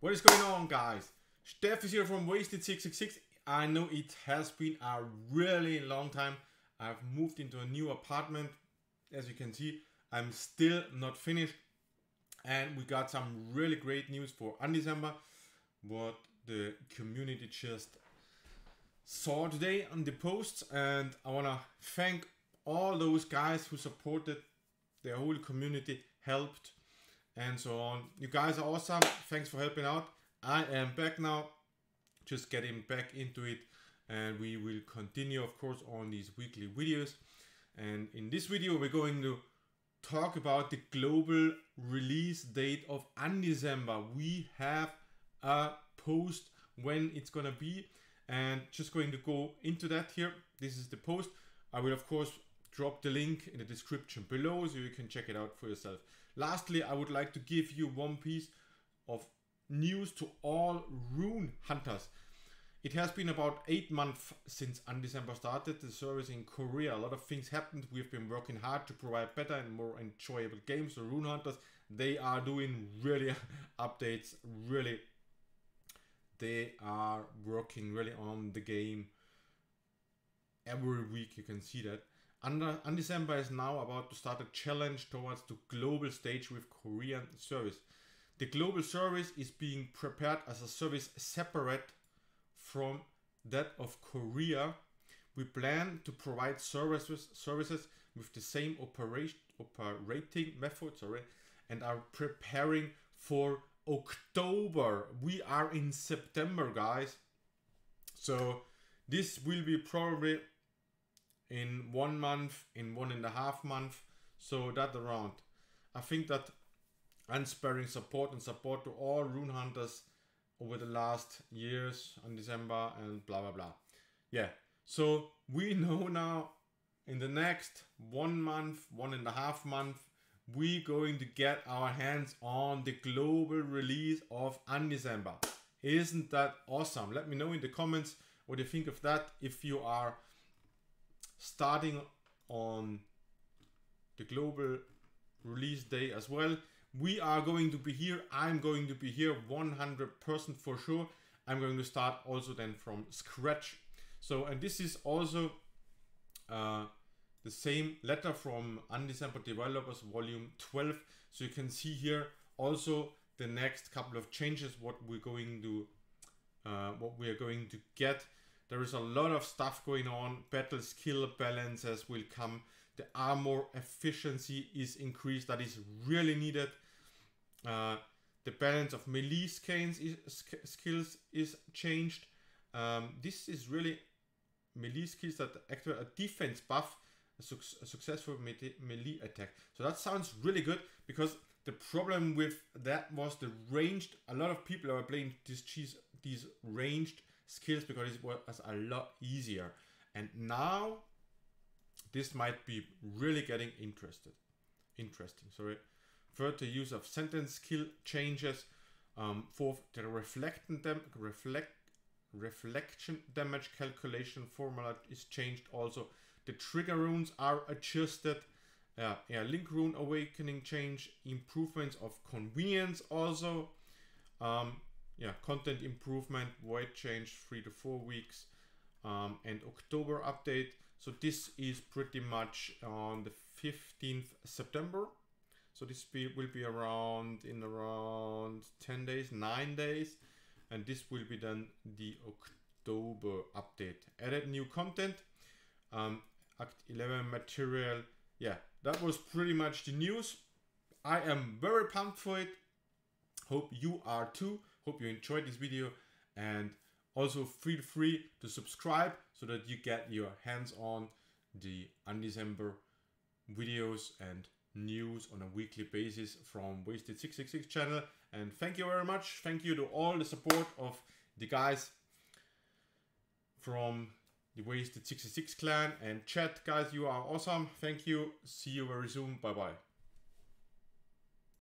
What is going on, guys? Steph is here from Wasted666. I know it has been a really long time. I've moved into a new apartment. As you can see, I'm still not finished. And we got some really great news for Undecember. What the community just saw today on the posts. And I want to thank all those guys who supported the whole community, helped, and so on. You guys are awesome. Thanks for helping out. I am back now, just getting back into it, and we will continue, of course, on these weekly videos. And in this video, we're going to talk about the global release date of Undecember. We have a post when it's gonna be, and just going to go into that here. This is the post. I will, of course, drop the link in the description below so you can check it out for yourself. Lastly, I would like to give you one piece of news to all Rune Hunters. It has been about 8 months since Undecember started the service in Korea. A lot of things happened. We've been working hard to provide better and more enjoyable games. So Rune Hunters, they are doing really updates. Really, they are working really on the game every week. You can see that. Undecember is now about to start a challenge towards the global stage with Korean service. The global service is being prepared as a service separate from that of Korea. We plan to provide services with the same operating method, and are preparing for October. We are in September, guys. So this will be probably in 1 month, in 1.5 months, so that around. I think that unsparing support and support to all Rune Hunters over the last years on December and blah blah blah. Yeah, so we know now in the next 1 month, 1.5 month, we going to get our hands on the global release of Undecember. Isn't that awesome? Let me know in the comments what you think of that. If you are starting on the global release day as well, we are going to be here. I'm going to be here 100% for sure. I'm going to start also then from scratch. So, and this is also the same letter from Undecember Developers Volume 12. So you can see here also the next couple of changes, what we are going to get. There is a lot of stuff going on. Battle skill balances will come. The armor efficiency is increased. That is really needed. The balance of melee skills is changed. This is really melee skills that activate a defense buff, a successful melee attack. So that sounds really good, because the problem with that was the ranged. A lot of people are playing these ranged skills because it was a lot easier, and now this might be really getting interesting. Third, the use of sentence skill changes. Fourth, the reflection damage calculation formula is changed. Also, the trigger runes are adjusted. Link rune awakening change, improvements of convenience also. Content improvement, void change 3 to 4 weeks, and October update. So this is pretty much on the 15th September. So this will be around 10 days, 9 days. And this will be then the October update. Added new content, Act 11 material. Yeah, that was pretty much the news. I am very pumped for it. Hope you are too. Hope you enjoyed this video, and also feel free to subscribe so that you get your hands on the Undecember videos and news on a weekly basis from Wasted666 channel. And thank you very much. Thank you to all the support of the guys from the Wasted666 clan and chat. Guys, you are awesome. Thank you. See you very soon. Bye bye.